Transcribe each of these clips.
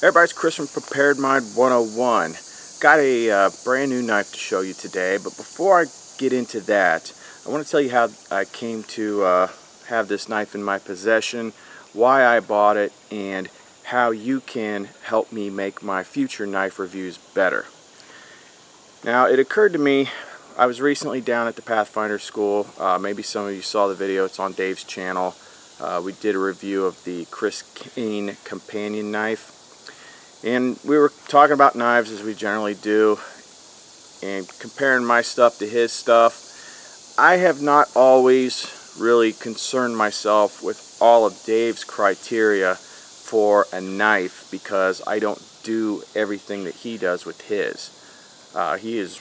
Everybody, it's Chris from Prepared Mind 101. Got a brand new knife to show you today, but before I get into that, I want to tell you how I came to have this knife in my possession, why I bought it, and how you can help me make my future knife reviews better. Now, it occurred to me, I was recently down at the Pathfinder School. Maybe some of you saw the video, it's on Dave's channel. We did a review of the Chris Kane Companion Knife. And we were talking about knives as we generally do and comparing my stuff to his stuff. I have not always really concerned myself with all of Dave's criteria for a knife because I don't do everything that he does with his. He is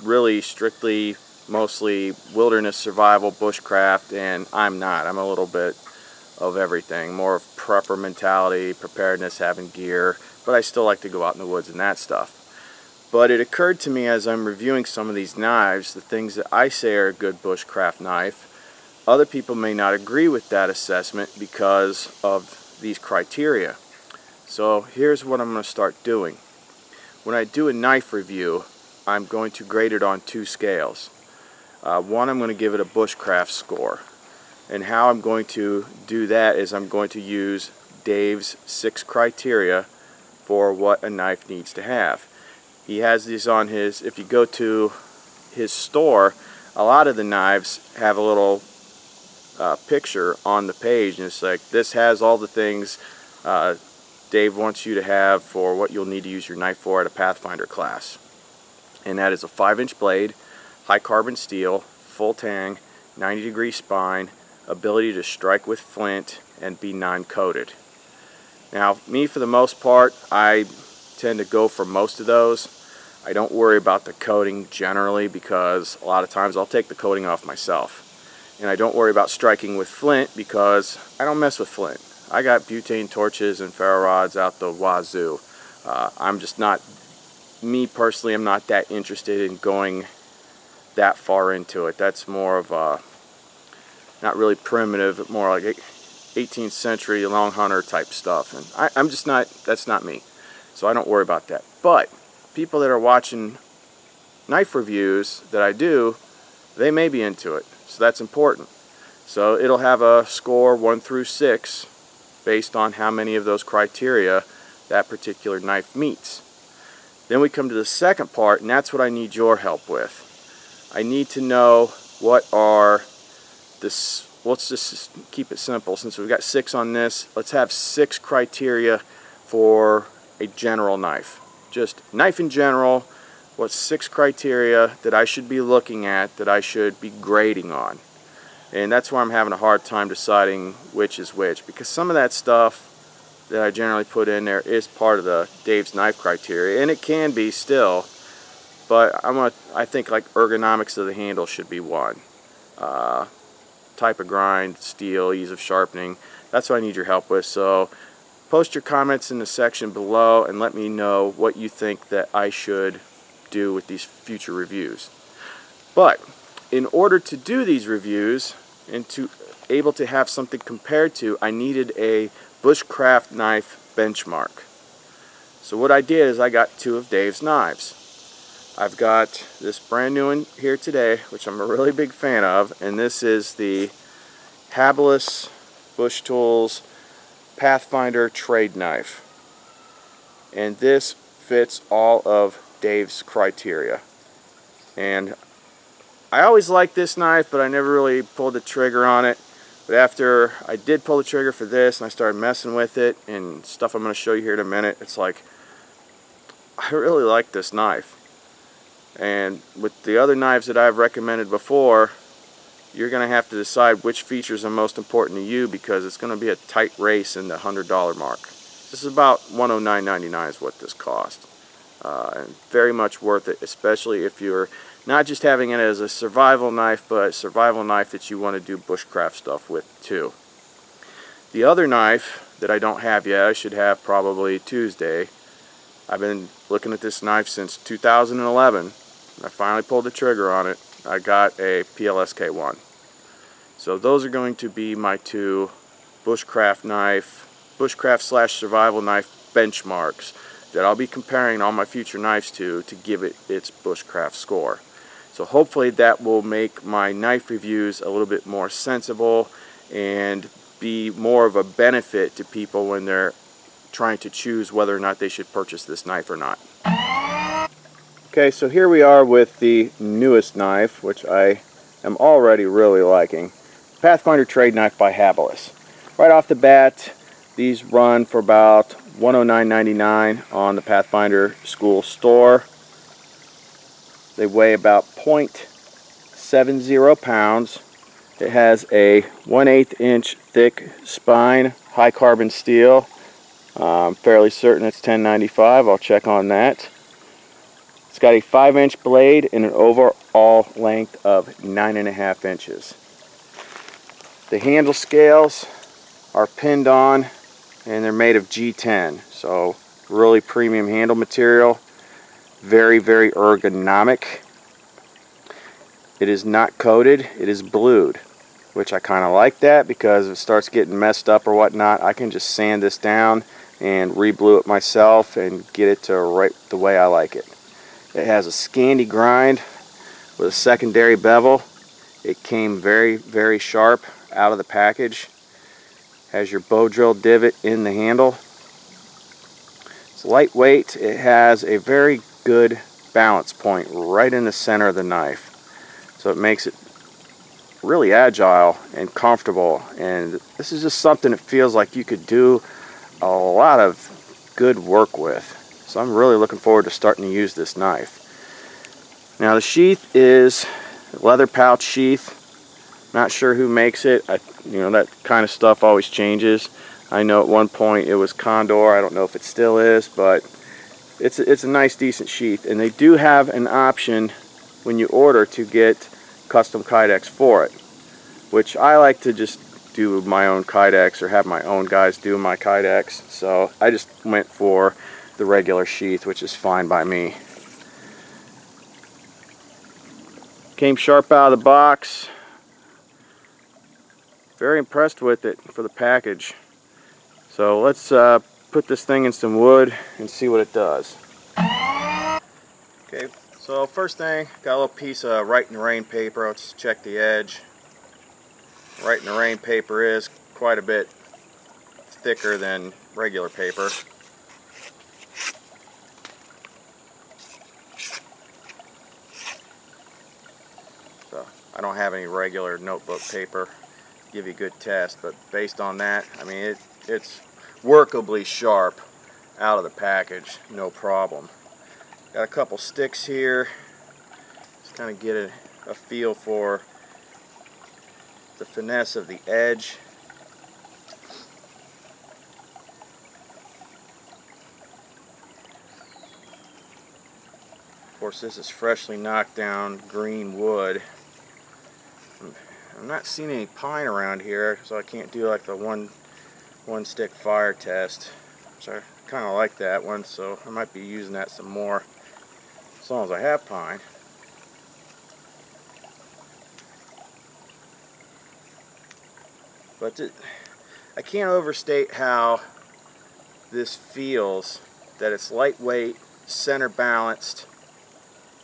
really strictly mostly wilderness survival, bushcraft, and I'm not. I'm a little bit of everything, more of prepper mentality, preparedness, having gear, but I still like to go out in the woods and that stuff. But it occurred to me as I'm reviewing some of these knives, the things that I say are a good bushcraft knife, other people may not agree with that assessment because of these criteria. So here's what I'm going to start doing. When I do a knife review, I'm going to grade it on two scales. One, I'm going to give it a bushcraft score. And how I'm going to do that is I'm going to use Dave's 6 criteria for what a knife needs to have. He has these on his, if you go to his store, a lot of the knives have a little picture on the page, and it's like, this has all the things Dave wants you to have for what you'll need to use your knife for at a Pathfinder class. And that is a 5-inch blade, high carbon steel, full tang, 90-degree spine, ability to strike with flint and be non-coated. Now, me for the most part, I tend to go for most of those. I don't worry about the coating generally because a lot of times I'll take the coating off myself. And I don't worry about striking with flint because I don't mess with flint. I got butane torches and ferro rods out the wazoo. I'm just not, me personally, I'm not that interested in going that far into it. That's more of a not really primitive, but more like 18th century long hunter type stuff. And I'm just not, that's not me. So I don't worry about that. But people that are watching knife reviews that I do, they may be into it. So that's important. So it'll have a score 1 through 6 based on how many of those criteria that particular knife meets. Then we come to the second part, and that's what I need your help with. I need to know what are this, let's just keep it simple. Since we've got 6 on this, let's have 6 criteria for a general knife. Just knife in general, what's 6 criteria that I should be looking at, that I should be grading on. And that's why I'm having a hard time deciding which is which, because some of that stuff that I generally put in there is part of the Dave's knife criteria, and it can be still, but I think like ergonomics of the handle should be one. Type of grind, steel, ease of sharpening. That's what I need your help with. So post your comments in the section below and let me know what you think that I should do with these future reviews. But in order to do these reviews and to able to have something compared to, I needed a bushcraft knife benchmark. So what I did is I got 2 of Dave's knives. I've got this brand new one here today, which I'm a really big fan of, and this is the Habilis Bush Tools Pathfinder Trade Knife. And this fits all of Dave's criteria. And I always liked this knife, but I never really pulled the trigger on it. But after I did pull the trigger for this, and I started messing with it, and stuff I'm going to show you here in a minute, it's like, I really like this knife. And with the other knives that I've recommended before, you're going to have to decide which features are most important to you because it's going to be a tight race in the $100 mark. This is about $109.99 is what this cost. And very much worth it, especially if you're not just having it as a survival knife, but a survival knife that you want to do bushcraft stuff with too. The other knife that I don't have yet, I should have probably Tuesday. I've been looking at this knife since 2011. I finally pulled the trigger on it. I got a PLSK1. So those are going to be my 2 bushcraft knife, bushcraft / survival knife benchmarks that I'll be comparing all my future knives to give it its bushcraft score. So hopefully that will make my knife reviews a little bit more sensible and be more of a benefit to people when they're trying to choose whether or not they should purchase this knife or not. Okay, so here we are with the newest knife, which I am already really liking. Pathfinder Trade Knife by Habilis. Right off the bat, these run for about $109.99 on the Pathfinder School store. They weigh about 0.70 pounds. It has a 1/8 inch thick spine, high carbon steel. I'm fairly certain it's 1095. I'll check on that. It's got a 5-inch blade and an overall length of 9.5 inches. The handle scales are pinned on and they're made of G10, so really premium handle material. Very, very ergonomic. It is not coated, it is blued, which I kind of like that, because if it starts getting messed up or whatnot, I can just sand this down and re-blue it myself and get it to right the way I like it. It has a Scandi grind with a secondary bevel. It came very, very sharp out of the package. Has your bow drill divot in the handle. It's lightweight. It has a very good balance point right in the center of the knife. So it makes it really agile and comfortable, and this is just something that feels like you could do a lot of good work with. So I'm really looking forward to starting to use this knife. Now the sheath is a leather pouch sheath. Not sure who makes it. You know, that kind of stuff always changes. I know at one point it was Condor. I don't know if it still is, but it's a nice, decent sheath. And they do have an option when you order to get custom kydex for it, which I like to just do my own kydex or have my own guys do my kydex, so I just went for the regular sheath, which is fine by me. Came sharp out of the box. Very impressed with it for the package. So let's put this thing in some wood and see what it does. Okay. So first thing, got a little piece of Rite in Rain paper. Let's check the edge. Rite in Rain paper is quite a bit thicker than regular paper. So I don't have any regular notebook paper. Give you a good test, but based on that, I mean it's workably sharp out of the package, no problem. Got a couple sticks here, just kind of get a feel for the finesse of the edge. Of course, this is freshly knocked down green wood. I'm not seeing any pine around here, so I can't do like the one stick fire test. So I kind of like that one, so I might be using that some more. As long as I have pine. But I can't overstate how this feels, that it's lightweight, center balanced,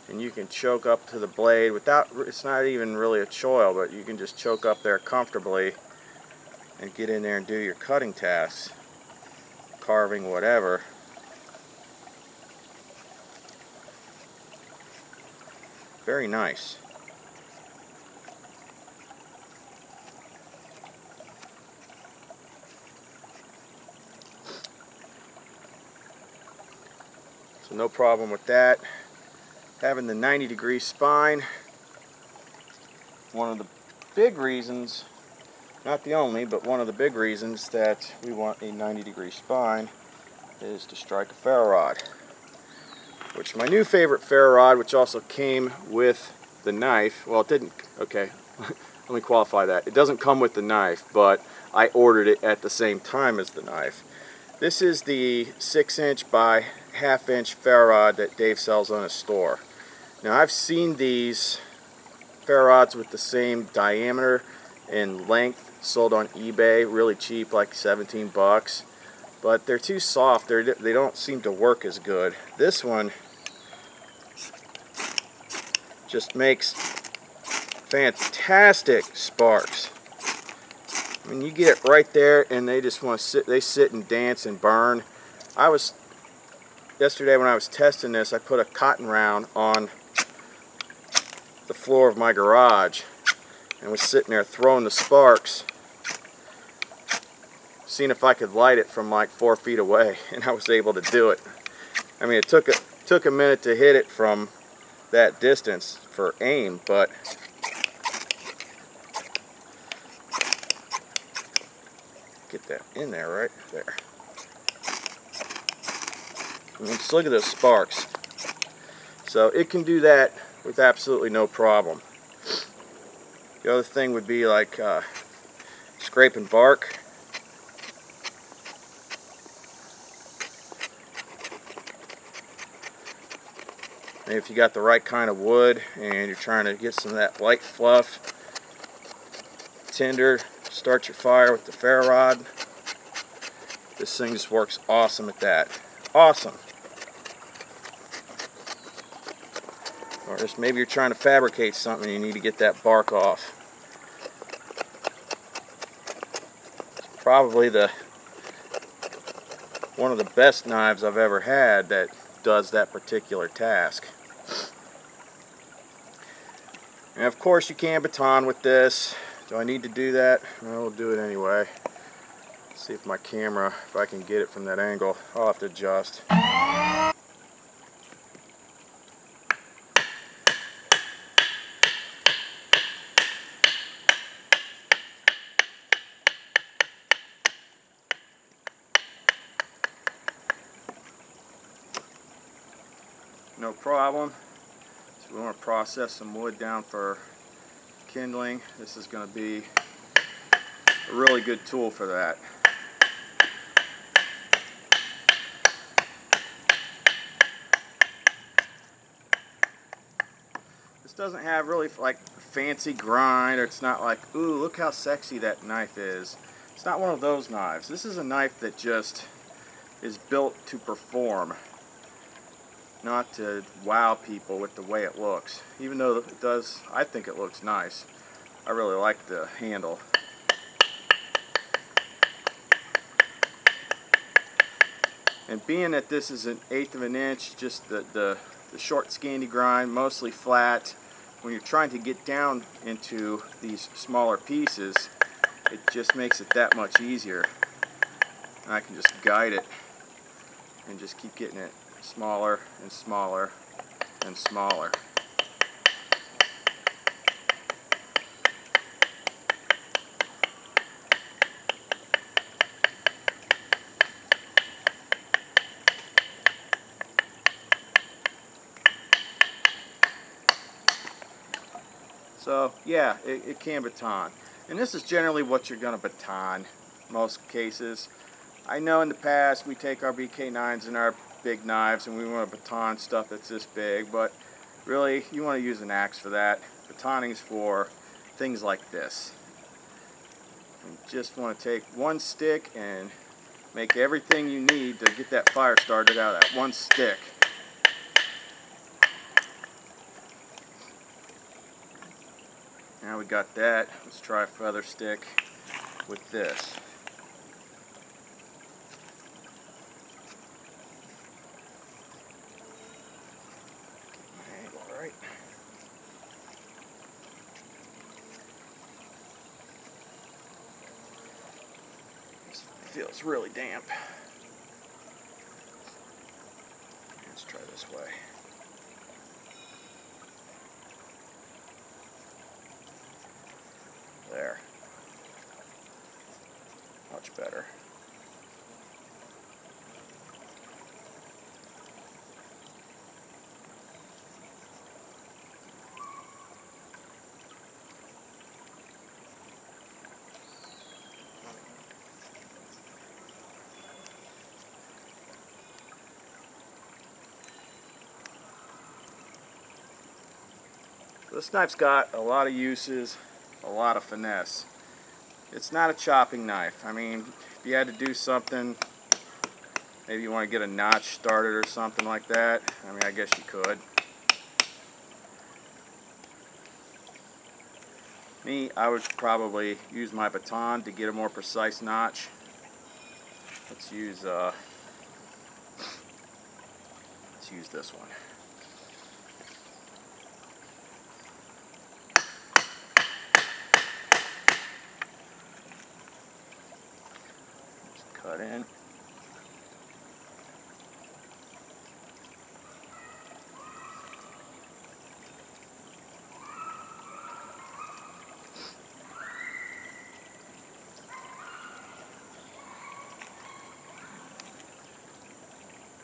and you can choke up to the blade without, it's not even really a choil, but you can just choke up there comfortably and get in there and do your cutting tasks, carving, whatever. Very nice. So no problem with that. Having the 90-degree spine, one of the big reasons, not the only, but one of the big reasons that we want a 90-degree spine is to strike a ferro rod. Which my new favorite ferro rod, which also came with the knife. Well, it didn't. Okay, let me qualify that. It doesn't come with the knife, but I ordered it at the same time as the knife. This is the 6" by 1/2" ferro rod that Dave sells on his store. Now, I've seen these ferro rods with the same diameter and length sold on eBay, really cheap, like $17. but they're too soft. They don't seem to work as good. This one just makes fantastic sparks. I mean, you get it right there, and they just want to sit. They sit and dance and burn. I was yesterday when I was testing this. I put a cotton round on the floor of my garage, and was sitting there throwing the sparks, seeing if I could light it from like 4 feet away, and I was able to do it. I mean, it took a minute to hit it from that distance for aim, but get that in there right there. I mean, just look at those sparks. So it can do that with absolutely no problem. The other thing would be like scraping bark. And if you got the right kind of wood and you're trying to get some of that light fluff, tinder, start your fire with the ferro rod. This thing just works awesome at that. Awesome. Or just maybe you're trying to fabricate something and you need to get that bark off. It's probably one of the best knives I've ever had that does that particular task. And of course you can baton with this. Do I need to do that? Well, we'll do it anyway. Let's see if my camera, if I can get it from that angle. I'll have to adjust. No problem. So we want to process some wood down for kindling. This is going to be a really good tool for that. This doesn't have really like fancy grind, or it's not like, ooh, look how sexy that knife is. It's not one of those knives. This is a knife that just is built to perform, not to wow people with the way it looks. Even though it does, I think it looks nice. I really like the handle. And being that this is 1/8 of an inch, just the short scandy grind, mostly flat, when you're trying to get down into these smaller pieces, it just makes it that much easier. And I can just guide it and just keep getting it smaller and smaller and smaller. So yeah, it can baton. And this is generally what you're going to baton most cases. I know in the past we take our BK9s and our big knives and we want to baton stuff that's this big, but really you want to use an axe for that. Batoning's for things like this. You just want to take one stick and make everything you need to get that fire started out of that one stick. Now we got that. Let's try a feather stick with this. Feels really damp. Let's try this way. There. Much better. This knife's got a lot of uses, a lot of finesse. It's not a chopping knife. I mean, if you had to do something Maybe you want to get a notch started or something like that. I mean, I guess you could. Me, I would probably use my baton to get a more precise notch. Let's use let's use this one. Just cut in.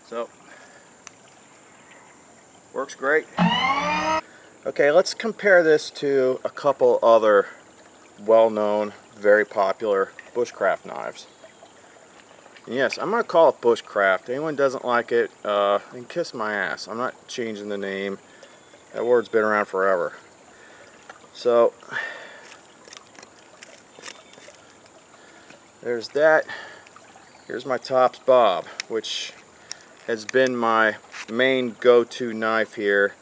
So, works great. Okay, let's compare this to a couple other well-known, very popular bushcraft knives. And yes, I'm going to call it bushcraft. Anyone doesn't like it, then kiss my ass. I'm not changing the name. That word's been around forever. So, there's that. Here's my TOPS BOB, which has been my main go-to knife here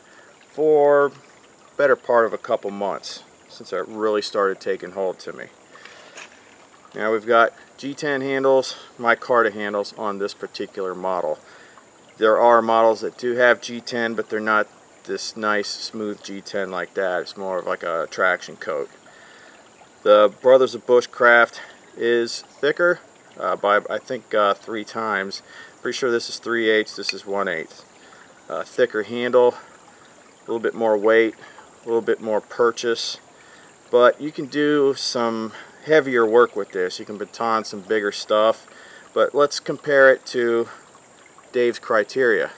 for the better part of a couple months since it really started taking hold to me. Now we've got G10 handles, micarta handles on this particular model. There are models that do have G10, but they're not this nice smooth G10 like that. It's more of like a traction coat. The Brothers of Bushcraft is thicker by I think 3 times. Pretty sure this is 3/8, this is 1/8. Thicker handle, a little bit more weight, a little bit more purchase, but you can do some heavier work with this. You can baton some bigger stuff, but let's compare it to Dave's criteria.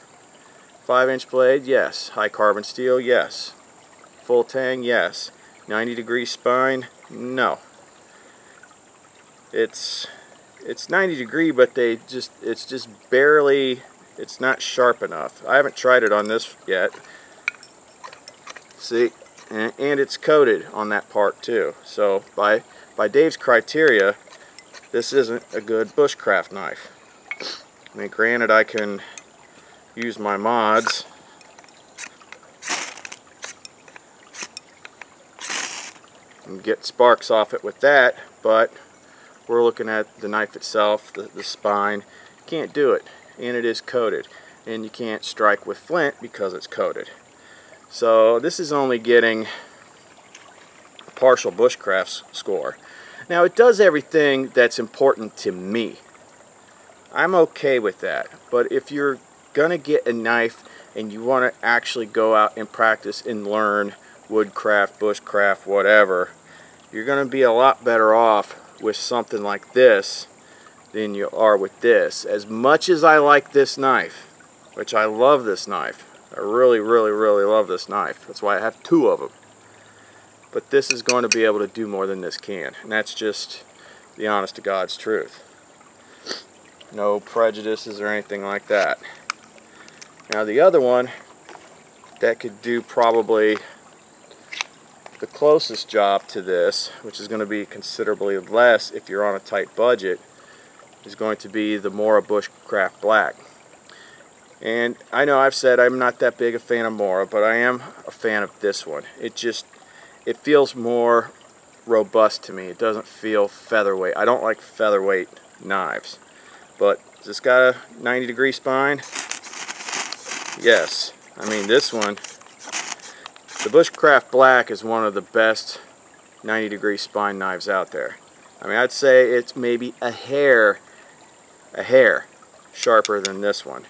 5-inch blade, yes. High carbon steel, yes. Full tang, yes. 90-degree spine, no. It's 90-degree, but it's just barely, it's not sharp enough. I haven't tried it on this yet. See, and it's coated on that part too. So by Dave's criteria, this isn't a good bushcraft knife. I mean, granted, I can use my mods. And get sparks off it with that, but we're looking at the knife itself, the spine. Can't do it, and it is coated, and you can't strike with flint because it's coated. So this is only getting a partial bushcraft score. Now it does everything that's important to me. I'm okay with that, but if you're gonna get a knife and you want to actually go out and practice and learn woodcraft, bushcraft, whatever, you're gonna be a lot better off with something like this than you are with this. As much as I like this knife, which I love this knife, I really, really, really love this knife. That's why I have 2 of them. But this is going to be able to do more than this can. And that's just the honest to God's truth. No prejudices or anything like that. Now the other one that could do probably the closest job to this, which is going to be considerably less if you're on a tight budget, is going to be the Mora Bushcraft Black. And I know I've said I'm not that big a fan of Mora, but I am a fan of this one. It feels more robust to me. It doesn't feel featherweight. I don't like featherweight knives. But it's got a 90-degree spine. Yes. I mean, this one, the Bushcraft Black, is one of the best 90-degree spine knives out there. I mean, I'd say it's maybe a hair sharper than this one.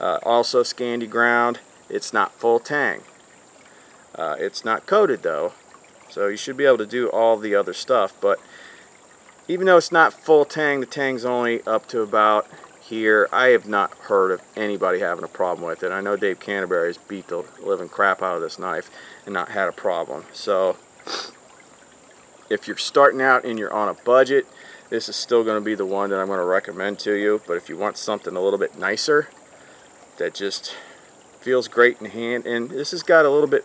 Also, Scandi ground. It's not full tang. It's not coated though, so you should be able to do all the other stuff. But even though it's not full tang, the tang's only up to about here. I have not heard of anybody having a problem with it. I know Dave Canterbury has beat the living crap out of this knife and not had a problem. So if you're starting out and you're on a budget, this is still going to be the one that I'm going to recommend to you. But if you want something a little bit nicer that just feels great in hand, and this has got a little bit,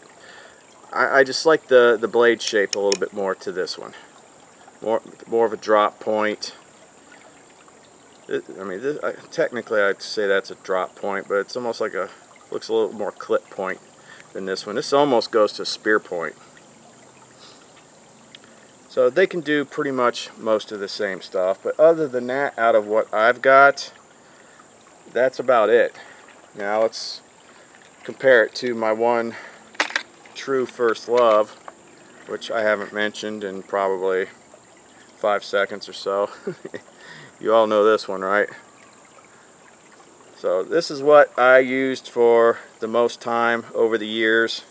I just like the blade shape a little bit more to this one. More of a drop point. technically I'd say that's a drop point, but it's almost like a, looks a little more clip point than this one. This almost goes to spear point. So they can do pretty much most of the same stuff, but other than that, out of what I've got, that's about it. Now let's compare it to my one true first love, which I haven't mentioned in probably 5 seconds or so. You all know this one, right? So this is what I used for the most time over the years.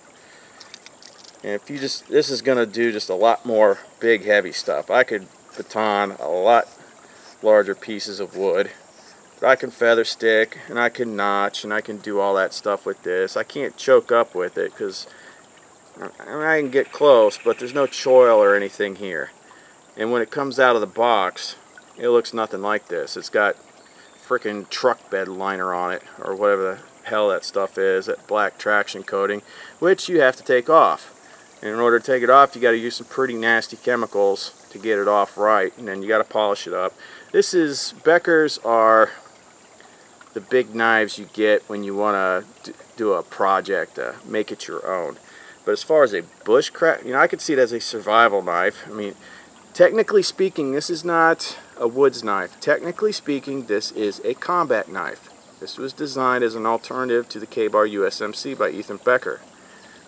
And if you just, this is going to do just a lot more big heavy stuff. I could baton a lot larger pieces of wood. But I can feather stick and I can notch and I can do all that stuff with this. I can't choke up with it because I can get close, but there's no choil or anything here. And when it comes out of the box, it looks nothing like this. It's got freaking truck bed liner on it, or whatever the hell that stuff is, that black traction coating, which you have to take off. And in order to take it off, you got to use some pretty nasty chemicals to get it off right, and then you got to polish it up. This is, Beckers are the big knives you get when you want to do a project, make it your own. But as far as a bushcraft, you know, I could see it as a survival knife. I mean, technically speaking, this is not a woods knife. Technically speaking, this is a combat knife. This was designed as an alternative to the K-Bar USMC by Ethan Becker.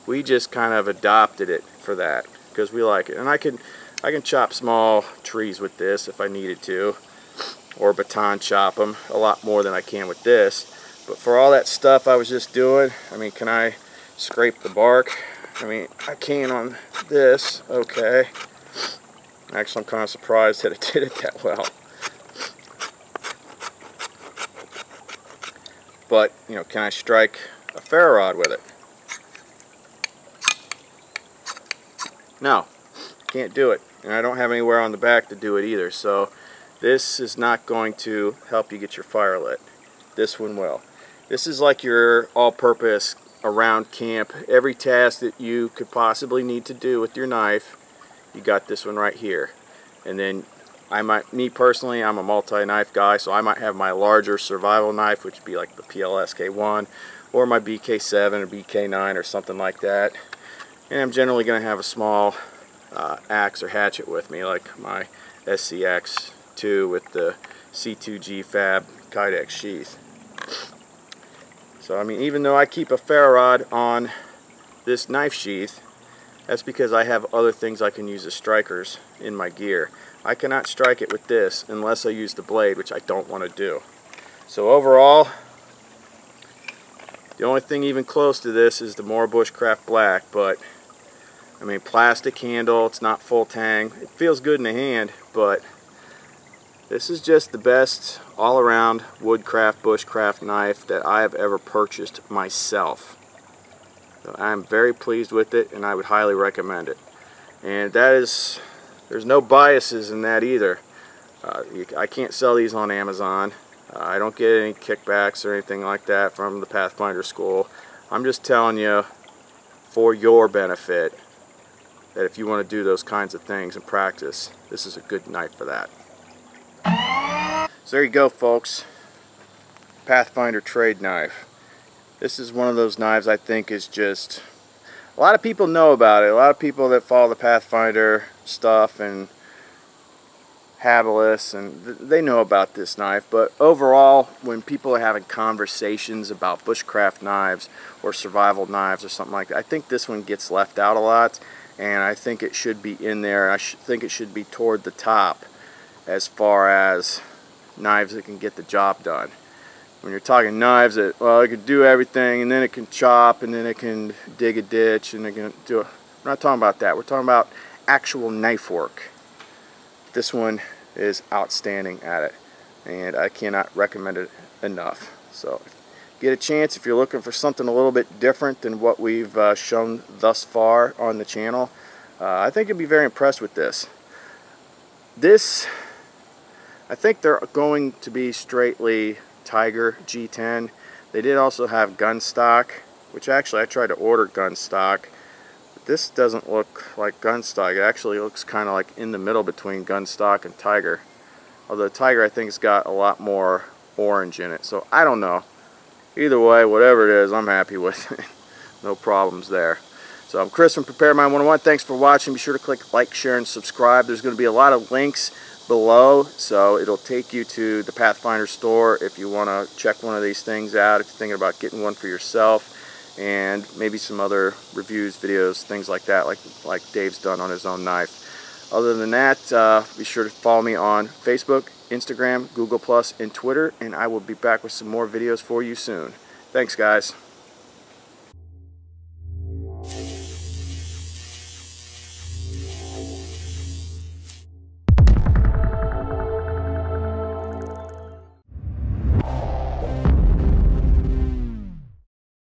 We just kind of adopted it for that because we like it. And I can chop small trees with this if I needed to, or baton chop them a lot more than I can with this. But for all that stuff I was just doing, I mean, can I scrape the bark? I mean, I can on this, okay. Actually, I'm kind of surprised that it did it that well. But, you know, can I strike a ferro rod with it? No, can't do it. And I don't have anywhere on the back to do it either. So this is not going to help you get your fire lit. This one will. This is like your all-purpose around camp. Every task that you could possibly need to do with your knife, you got this one right here. And then I might, me personally, I'm a multi-knife guy, so I might have my larger survival knife, which would be like the PLSK1, or my BK7 or BK9 or something like that. And I'm generally going to have a small axe or hatchet with me, like my SCX2 with the c2g fab kydex sheath. So I mean, even though I keep a ferro rod on this knife sheath, that's because I have other things I can use as strikers in my gear. I cannot strike it with this unless I use the blade, which I don't want to do. So overall, the only thing even close to this is the Mora Bushcraft Black, but I mean, plastic handle, it's not full tang. It feels good in the hand, but this is just the best all-around woodcraft, bushcraft knife that I have ever purchased myself. I'm very pleased with it, and I would highly recommend it. And that is, there's no biases in that either. I can't sell these on Amazon. I don't get any kickbacks or anything like that from the Pathfinder School. I'm just telling you for your benefit that if you want to do those kinds of things and practice, this is a good knife for that. So there you go, folks. Pathfinder Trade Knife. This is one of those knives I think is just, a lot of people know about it. A lot of people that follow the Pathfinder stuff and Habilis, and they know about this knife. But overall, when people are having conversations about bushcraft knives or survival knives or something like that, I think this one gets left out a lot, and I think it should be in there. I think it should be toward the top as far as knives that can get the job done. When you're talking knives that, well, it can do everything, and then it can chop, and then it can dig a ditch, and it can do a, we're not talking about that. We're talking about actual knife work. This one is outstanding at it, and I cannot recommend it enough. So get a chance, if you're looking for something a little bit different than what we've shown thus far on the channel, I think you'll be very impressed with this. This, I think they're going to be straightly Tiger G10. They did also have gun stock, which actually I tried to order gun stock, but this doesn't look like gun stock. It actually looks kind of like in the middle between gun stock and Tiger. Although Tiger, I think, has got a lot more orange in it. So I don't know. Either way, whatever it is, I'm happy with it. No problems there. So I'm Chris from Prepared Mind 101. Thanks for watching. Be sure to click like, share, and subscribe. There's going to be a lot of links below, so it'll take you to the Pathfinder store if you want to check one of these things out, if you're thinking about getting one for yourself, and maybe some other reviews, videos, things like that, like Dave's done on his own knife. Other than that, be sure to follow me on Facebook, Instagram, Google+, and Twitter, and I will be back with some more videos for you soon. Thanks, guys.